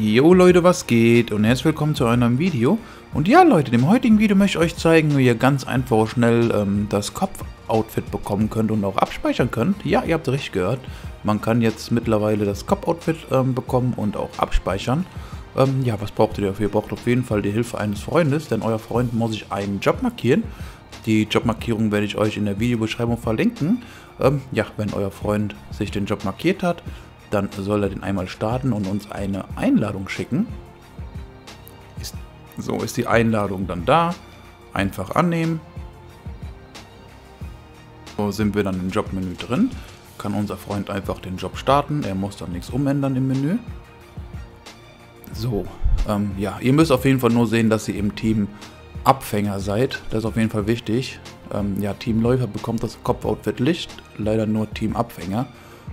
Jo Leute, was geht? Und herzlich willkommen zu einem neuen Video. Und ja Leute, in dem heutigen Video möchte ich euch zeigen, wie ihr ganz einfach schnell das Kopf-Outfit bekommen könnt und auch abspeichern könnt. Ja, ihr habt richtig gehört. Man kann jetzt mittlerweile das Kopf-Outfit bekommen und auch abspeichern. Ja, was braucht ihr dafür? Ihr braucht auf jeden Fall die Hilfe eines Freundes, denn euer Freund muss sich einen Job markieren. Die Jobmarkierung werde ich euch in der Videobeschreibung verlinken. Ja, wenn euer Freund sich den Job markiert hat, dann soll er den einmal starten und uns eine Einladung schicken. So ist die Einladung dann da. Einfach annehmen. So sind wir dann im Jobmenü drin. Kann unser Freund einfach den Job starten. Er muss dann nichts umändern im Menü. So, ja, ihr müsst auf jeden Fall nur sehen, dass ihr im Team Abfänger seid. Das ist auf jeden Fall wichtig. Ja, Teamläufer bekommt das Kopfoutfit Licht. Leider nur Team Abfänger.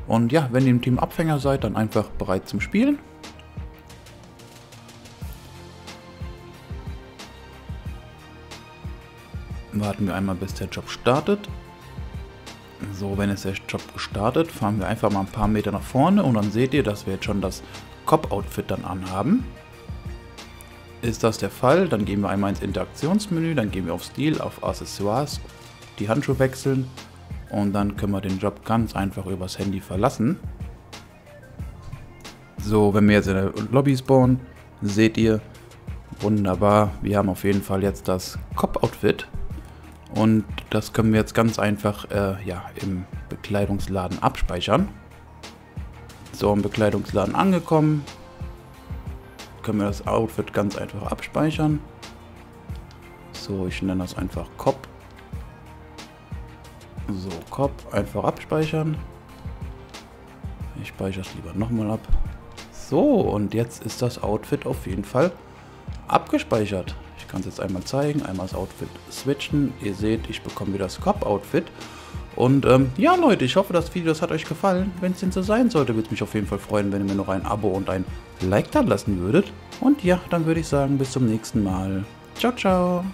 Und ja, wenn ihr im Team Abfänger seid, dann einfach bereit zum Spielen. Warten wir einmal, bis der Job startet. So, wenn jetzt der Job startet, fahren wir einfach mal ein paar Meter nach vorne und dann seht ihr, dass wir jetzt schon das Cop-Outfit dann anhaben. Ist das der Fall, dann gehen wir einmal ins Interaktionsmenü, dann gehen wir auf Stil, auf Accessoires, die Handschuhe wechseln. Und dann können wir den Job ganz einfach übers Handy verlassen. So, wenn wir jetzt in der Lobby spawnen, seht ihr, wunderbar, wir haben auf jeden Fall jetzt das Cop-Outfit. Und das können wir jetzt ganz einfach ja, im Bekleidungsladen abspeichern. So, im Bekleidungsladen angekommen, können wir das Outfit ganz einfach abspeichern. So, ich nenne das einfach Cop. So, Kopf, einfach abspeichern. Ich speichere es lieber nochmal ab. So, und jetzt ist das Outfit auf jeden Fall abgespeichert. Ich kann es jetzt einmal zeigen, einmal das Outfit switchen. Ihr seht, ich bekomme wieder das Cop-Outfit. Und ja Leute, ich hoffe, das Video hat euch gefallen. Wenn es denn so sein sollte, würde es mich auf jeden Fall freuen, wenn ihr mir noch ein Abo und ein Like da lassen würdet. Und ja, dann würde ich sagen, bis zum nächsten Mal. Ciao, ciao.